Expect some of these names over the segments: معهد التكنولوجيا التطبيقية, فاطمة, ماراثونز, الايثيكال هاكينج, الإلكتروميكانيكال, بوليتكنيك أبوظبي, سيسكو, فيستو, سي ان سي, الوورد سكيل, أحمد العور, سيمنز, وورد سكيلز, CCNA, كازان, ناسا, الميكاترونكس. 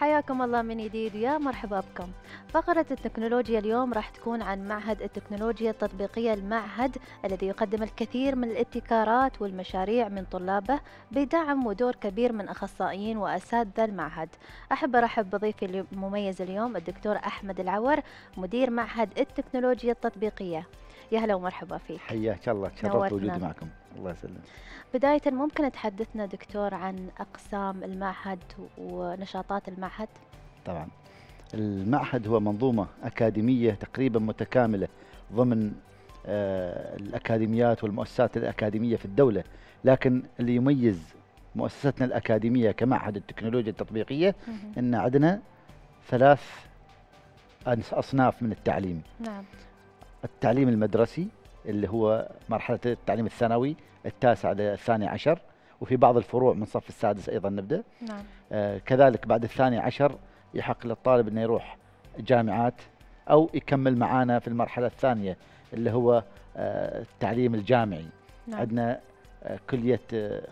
حياكم الله من جديد، يا مرحبا بكم. فقرة التكنولوجيا اليوم راح تكون عن معهد التكنولوجيا التطبيقية، المعهد الذي يقدم الكثير من الابتكارات والمشاريع من طلابه بدعم ودور كبير من أخصائيين وأساتذة المعهد. أحب أرحب بضيفي المميز اليوم الدكتور أحمد العور، مدير معهد التكنولوجيا التطبيقية. يا هلا ومرحبا فيك. حياك الله، تشرفت وجودي معكم. الله يسلمك. بداية ممكن تحدثنا دكتور عن أقسام المعهد ونشاطات المعهد؟ طبعا المعهد هو منظومة أكاديمية تقريبا متكاملة ضمن الأكاديميات والمؤسسات الأكاديمية في الدولة، لكن اللي يميز مؤسستنا الأكاديمية كمعهد التكنولوجيا التطبيقية أن عندنا ثلاث أصناف من التعليم. نعم. التعليم المدرسي اللي هو مرحلة التعليم الثانوي التاسع للثاني عشر، وفي بعض الفروع من الصف السادس أيضا نبدأ. نعم. كذلك بعد الثاني عشر يحق للطالب أنه يروح جامعات أو يكمل معانا في المرحلة الثانية اللي هو التعليم الجامعي. نعم. عندنا كلية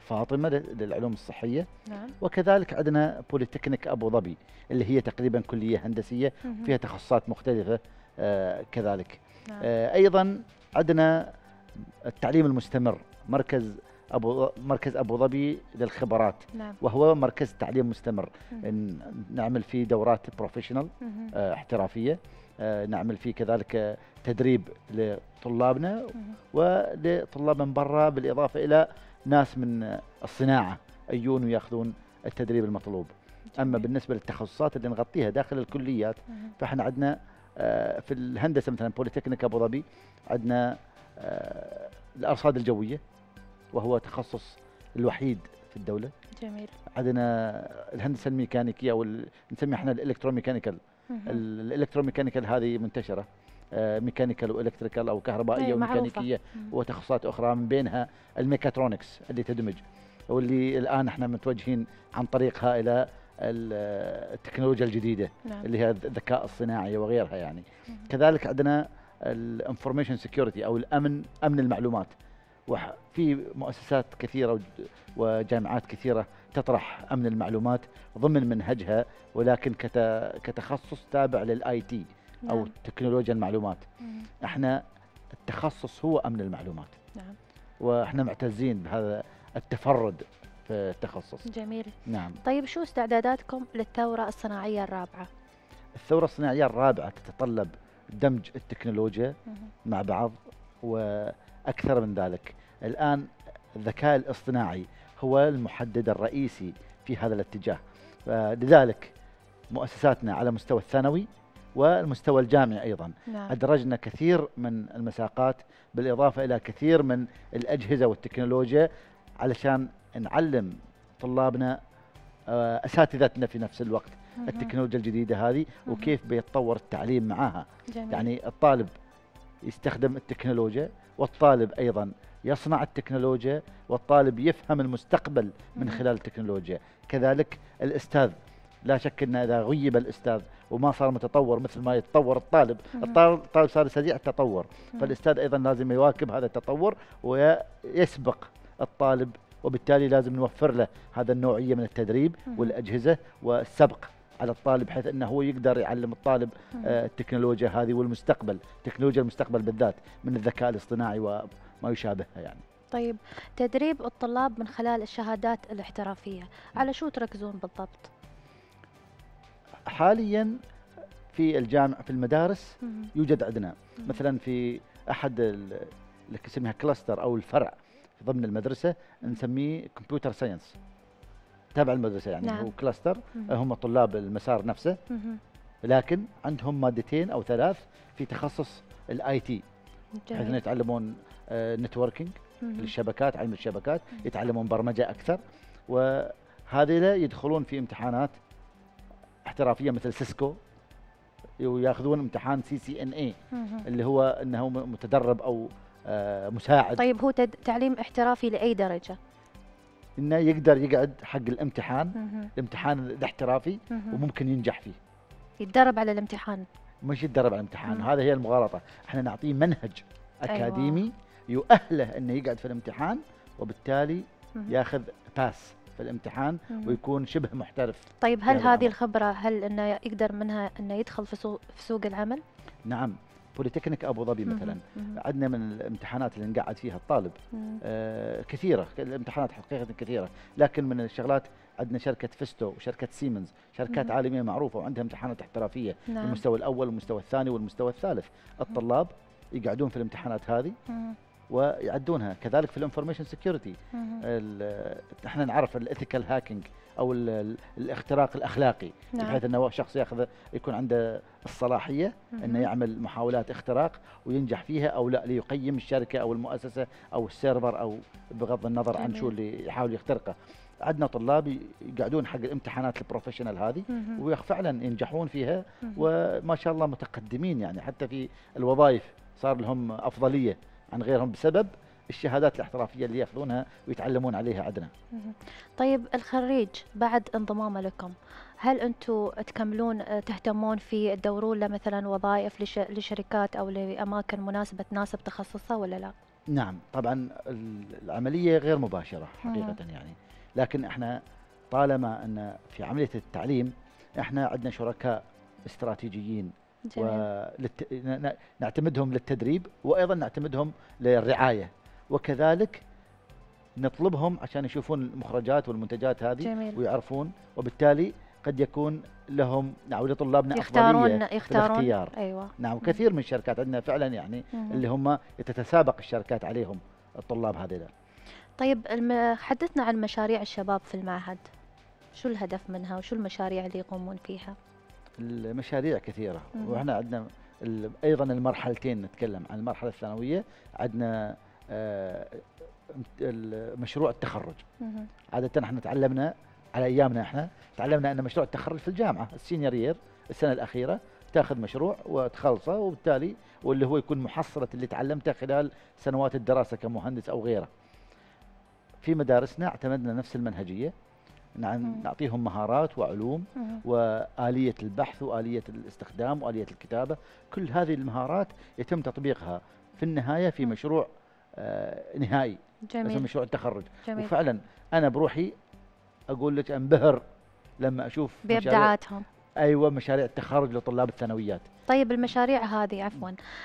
فاطمة للعلوم الصحية. نعم. وكذلك عندنا بوليتكنيك أبوظبي اللي هي تقريبا كلية هندسية فيها تخصصات مختلفة كذلك. نعم. أيضا عندنا التعليم المستمر، مركز أبوظبي للخبرات. نعم. وهو مركز تعليم مستمر، نعمل فيه دورات بروفيشنال احترافية، نعمل فيه كذلك تدريب لطلابنا ولطلاب من برا، بالإضافة إلى ناس من الصناعة يجون ويأخذون التدريب المطلوب. أما بالنسبة للتخصصات اللي نغطيها داخل الكليات، فإحنا عندنا في الهندسة مثلا بوليتكنيك أبوظبي عندنا الأرصاد الجوية وهو تخصص الوحيد في الدولة. جميل. عندنا الهندسة الميكانيكية ونسميها احنا الإلكتروميكانيكال. الإلكتروميكانيكال هذه منتشرة، ميكانيكال وإلكتريكال أو كهربائية وميكانيكية، وتخصصات أخرى من بينها الميكاترونكس اللي تدمج، واللي الآن احنا متوجهين عن طريقها إلى التكنولوجيا الجديدة. نعم. اللي هي الذكاء الصناعي وغيرها يعني. كذلك عندنا الانفورميشن سيكيورتي او الامن، امن المعلومات، وفي مؤسسات كثيرة وجامعات كثيرة تطرح امن المعلومات ضمن منهجها، ولكن كتخصص تابع للاي تي او تكنولوجيا المعلومات. احنا التخصص هو امن المعلومات. نعم. واحنا معتزين بهذا التفرد في التخصص. جميل. نعم. طيب شو استعداداتكم للثورة الصناعية الرابعة؟ الثورة الصناعية الرابعة تتطلب دمج التكنولوجيا مع بعض وأكثر من ذلك. الآن الذكاء الاصطناعي هو المحدد الرئيسي في هذا الاتجاه، لذلك مؤسساتنا على مستوى الثانوي والمستوى الجامعي أيضا. نعم. أدرجنا كثير من المساقات بالإضافة إلى كثير من الأجهزة والتكنولوجيا علشان نعلم طلابنا أساتذتنا في نفس الوقت التكنولوجيا الجديدة هذه وكيف بيتطور التعليم معها. جميل. يعني الطالب يستخدم التكنولوجيا، والطالب أيضا يصنع التكنولوجيا، والطالب يفهم المستقبل من خلال التكنولوجيا. كذلك الأستاذ، لا شك أن إذا غيب الأستاذ وما صار متطور مثل ما يتطور الطالب، الطالب صار سريع التطور، فالأستاذ أيضا لازم يواكب هذا التطور ويسبق الطالب، وبالتالي لازم نوفر له هذا النوعية من التدريب والأجهزة والسبق على الطالب، بحيث أنه هو يقدر يعلم الطالب التكنولوجيا هذه والمستقبل، تكنولوجيا المستقبل بالذات من الذكاء الاصطناعي وما يشابهها يعني. طيب تدريب الطلاب من خلال الشهادات الاحترافية، على شو تركزون بالضبط؟ حاليا في الجامعة في المدارس يوجد عندنا مثلا في أحد اللي يسميها كلاستر أو الفرع ضمن المدرسة نسميه كمبيوتر ساينس تابع المدرسة يعني. نعم. هو كلاستر، هم طلاب المسار نفسه، لكن عندهم مادتين أو ثلاث في تخصص الاي تي، بحيث يتعلمون نتوركينج للشبكات، علم الشبكات، يتعلمون برمجة أكثر، وهذه يدخلون في امتحانات احترافية مثل سيسكو، ويأخذون امتحان CCNA اللي هو أنه متدرب أو مساعد. طيب هو تعليم احترافي لأي درجة؟ إنه يقدر يقعد حق الامتحان، الامتحان الاحترافي، وممكن ينجح فيه. يتدرب على الامتحان؟ مش يتدرب على الامتحان، هذا هي المغالطة. احنا نعطيه منهج أكاديمي يؤهله إنه يقعد في الامتحان، وبالتالي ياخذ باس في الامتحان ويكون شبه محترف. طيب هل هذه الخبرة هل انه يقدر منها انه يدخل في سوق العمل؟ نعم، بوليتكنيك أبوظبي مثلا عندنا من الامتحانات اللي نقعد فيها الطالب كثيرة، الامتحانات حقيقة كثيرة، لكن من الشغلات عندنا شركة فيستو وشركة سيمنز، شركات عالمية معروفة وعندها امتحانات احترافية المستوى الأول والمستوى الثاني والمستوى الثالث. الطلاب يقعدون في الامتحانات هذه ويعدونها. كذلك في الانفورميشن سكيورتي احنا نعرف الايثيكال هاكينج او الاختراق الاخلاقي، بحيث انه شخص ياخذ يكون عنده الصلاحيه انه يعمل محاولات اختراق وينجح فيها او لا، ليقيم الشركه او المؤسسه او السيرفر او بغض النظر عن شو اللي يحاول يخترقه. عندنا طلاب يقعدون حق الامتحانات البروفيشنال هذه وفعلا ينجحون فيها وما شاء الله متقدمين، يعني حتى في الوظائف صار لهم افضليه عن غيرهم بسبب الشهادات الاحترافية اللي ياخذونها ويتعلمون عليها عندنا. طيب الخريج بعد انضمامه لكم، هل أنتم تكملون تهتمون في تدورون له مثلا وظائف لشركات أو لأماكن مناسبة تناسب تخصصه ولا لا؟ نعم طبعا، العملية غير مباشرة حقيقة يعني، لكن احنا طالما أن في عملية التعليم احنا عندنا شركاء استراتيجيين نعتمدهم للتدريب وأيضا نعتمدهم للرعاية، وكذلك نطلبهم عشان يشوفون المخرجات والمنتجات هذه ويعرفون، وبالتالي قد يكون لهم أو لطلابنا أفضلية في الاختيار. أيوة. نعم، كثير من الشركات عندنا فعلا يعني اللي هم تتسابق الشركات عليهم الطلاب هذول. طيب حدثنا عن مشاريع الشباب في المعهد، شو الهدف منها وشو المشاريع اللي يقومون فيها؟ المشاريع كثيرة، وإحنا عندنا أيضا المرحلتين. نتكلم عن المرحلة الثانوية، عندنا مشروع التخرج. عادة إحنا تعلمنا على أيامنا، إحنا تعلمنا أن مشروع التخرج في الجامعة السينيور يير السنة الأخيرة تاخذ مشروع وتخلصه، وبالتالي واللي هو يكون محصلة اللي تعلمته خلال سنوات الدراسة كمهندس أو غيره. في مدارسنا اعتمدنا نفس المنهجية، نعطيهم مهارات وعلوم وآلية البحث وآلية الاستخدام وآلية الكتابة، كل هذه المهارات يتم تطبيقها في النهاية في مشروع نهائي اسمه مشروع التخرج. وفعلا أنا بروحي أقول لك أنبهر لما أشوف بإبداعاتهم. أيوة، مشاريع التخرج لطلاب الثانويات. طيب المشاريع هذه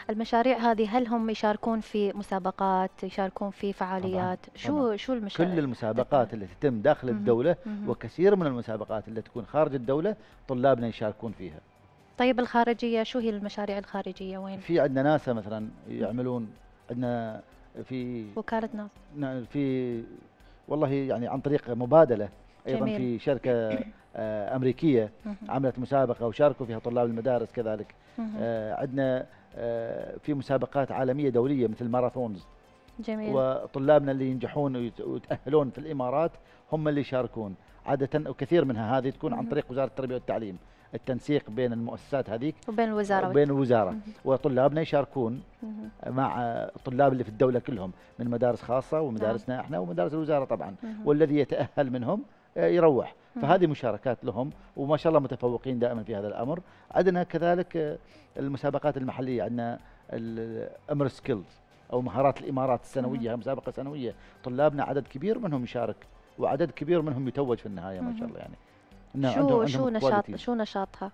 المشاريع هذه هل هم يشاركون في مسابقات، يشاركون في فعاليات؟ طبعاً. شو المشاريع؟ كل المسابقات اللي تتم داخل الدولة وكثير من المسابقات اللي تكون خارج الدولة طلابنا يشاركون فيها. طيب الخارجية، شو هي المشاريع الخارجية وين؟ في عندنا ناسا مثلا يعملون، عندنا في وكالة ناسا في والله يعني عن طريق مبادلة أيضا. جميل. في شركة أمريكية عملت مسابقة وشاركوا فيها طلاب المدارس كذلك. عندنا في مسابقات عالمية دولية مثل ماراثونز. جميل. وطلابنا اللي ينجحون ويتأهلون في الإمارات هم اللي يشاركون عادة، وكثير منها هذه تكون عن طريق وزارة التربية والتعليم، التنسيق بين المؤسسات هذيك وبين الوزارة وطلابنا يشاركون مع الطلاب اللي في الدولة كلهم من مدارس خاصة ومدارسنا احنا ومدارس الوزارة طبعا، والذي يتأهل منهم يروح. فهذه مشاركات لهم وما شاء الله متفوقين دائما في هذا الأمر. عندنا كذلك المسابقات المحلية، عندنا الأمارات سكيلز أو مهارات الإمارات السنوية، مسابقة سنوية طلابنا عدد كبير منهم يشارك وعدد كبير منهم يتوج في النهاية ما شاء الله يعني. شو نشاطها؟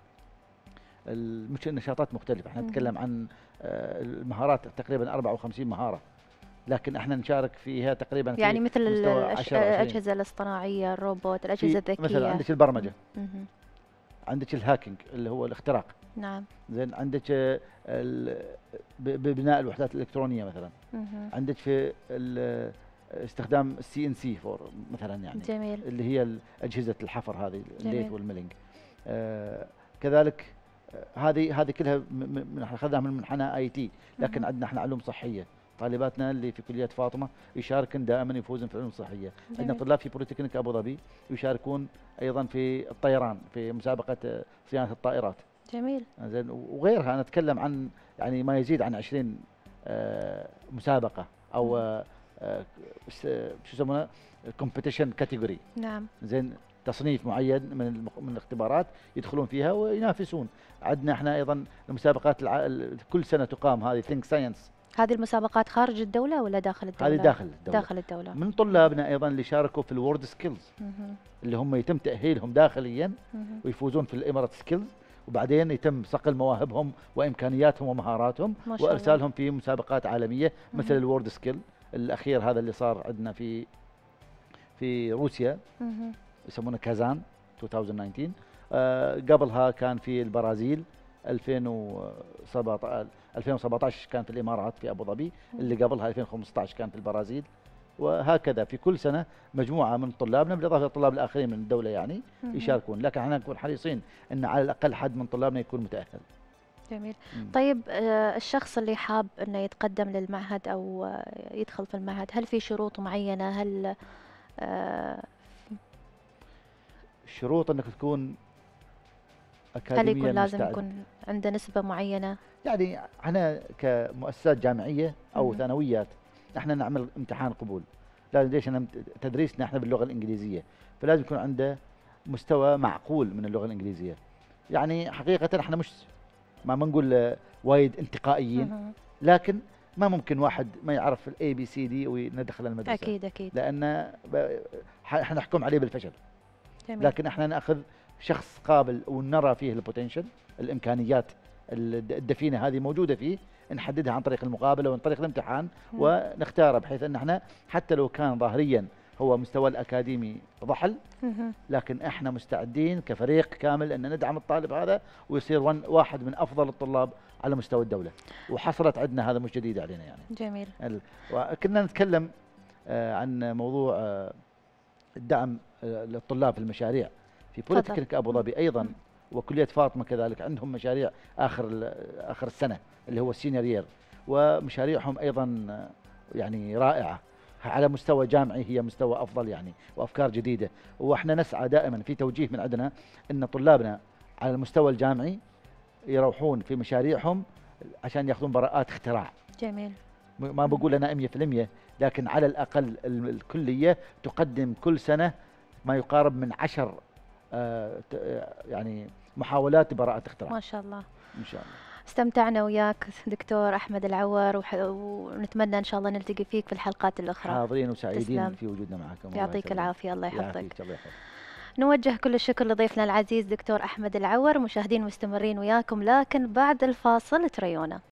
النشاطات مختلفة، احنا نتكلم عن المهارات تقريبا 54 مهارة، لكن احنا نشارك فيها تقريبا يعني مثل الأجهزة الاصطناعية، الروبوت، الأجهزة الذكية. مثلا عندك البرمجة، عندك الهاكينج اللي هو الاختراق. نعم. زين، عندك ببناء الوحدات الإلكترونية مثلا، عندك في استخدام السي ان سي فور مثلا يعني. جميل. اللي هي أجهزة الحفر هذه الليث والميلينج. كذلك هذه كلها اخذناها من منحنى اي تي، لكن عندنا احنا علوم صحية، طالباتنا اللي في كلية فاطمة يشاركن دائما يفوزن في العلوم الصحية. عندنا طلاب في بوليتكنيك أبوظبي يشاركون أيضا في الطيران في مسابقة صيانة الطائرات. جميل. زين، وغيرها أنا أتكلم عن يعني ما يزيد عن 20 مسابقة أو شو يسمونها كومبيتيشن كاتيجوري. نعم. زين، تصنيف معين من الاختبارات يدخلون فيها وينافسون. عندنا احنا أيضا المسابقات كل سنة تقام هذه ثينك ساينس. هذه المسابقات خارج الدولة ولا داخل الدولة؟ هذه داخل الدولة. داخل الدولة. من طلابنا أيضا اللي شاركوا في الوورد سكيلز اللي هم يتم تأهيلهم داخليا ويفوزون في الإمارات سكيلز، وبعدين يتم صقل مواهبهم وإمكانياتهم ومهاراتهم وإرسالهم في مسابقات عالمية مثل الوورد سكيل الأخير هذا اللي صار عندنا في روسيا يسمونه كازان 2019. قبلها كان في البرازيل 2017 كان في الإمارات في أبوظبي، اللي قبلها 2015 كان في البرازيل، وهكذا في كل سنة مجموعة من طلابنا بالإضافة للطلاب الآخرين من الدولة يعني يشاركون، لكن احنا نكون حريصين أن على الأقل حد من طلابنا يكون متأهل. جميل. طيب الشخص اللي حاب أنه يتقدم للمعهد أو يدخل في المعهد، هل في شروط معينة؟ هل الشروط أنك تكون أكاديميا مستعد؟ هل يكون لازم يكون عنده نسبة معينة؟ يعني احنا كمؤسسات جامعية أو ثانويات احنا نعمل امتحان قبول، لازم ليش انا تدريسنا احنا باللغه الانجليزيه، فلازم يكون عنده مستوى معقول من اللغه الانجليزيه. يعني حقيقه احنا مش ما نقول وايد انتقائيين، لكن ما ممكن واحد ما يعرف الاي بي سي دي وندخل المدرسه. اكيد اكيد. لان احنا نحكم عليه بالفشل. جميل. لكن احنا ناخذ شخص قابل ونرى فيه البوتنشل، الامكانيات الدفينه هذه موجوده فيه، نحددها عن طريق المقابله وعن طريق الامتحان ونختاره، بحيث ان احنا حتى لو كان ظاهريا هو مستوى الاكاديمي ضحل، لكن احنا مستعدين كفريق كامل ان ندعم الطالب هذا ويصير واحد من افضل الطلاب على مستوى الدوله، وحصلت عندنا هذا مش جديد علينا يعني. جميل. وكنا نتكلم عن موضوع الدعم للطلاب في المشاريع في بوليتكنيك أبوظبي ايضا وكلية فاطمة كذلك عندهم مشاريع آخر السنة اللي هو السينيور يير، ومشاريعهم أيضا يعني رائعة على مستوى جامعي، هي مستوى أفضل يعني وأفكار جديدة، وإحنا نسعى دائما في توجيه من عندنا أن طلابنا على المستوى الجامعي يروحون في مشاريعهم عشان يأخذون براءات اختراع. جميل. ما بقول أنا 100%، لكن على الأقل الكلية تقدم كل سنة ما يقارب من 10 يعني محاولات براءة اختراع. ما شاء الله. إن شاء الله. استمتعنا وياك دكتور أحمد العور، ونتمنى إن شاء الله نلتقي فيك في الحلقات الأخرى. حاضرين وسعيدين في وجودنا معكم. يعطيك العافية. الله يحفظك. نوجه كل الشكر لضيفنا العزيز دكتور أحمد العور. مشاهدين مستمرين وياكم، لكن بعد الفاصل تريونا.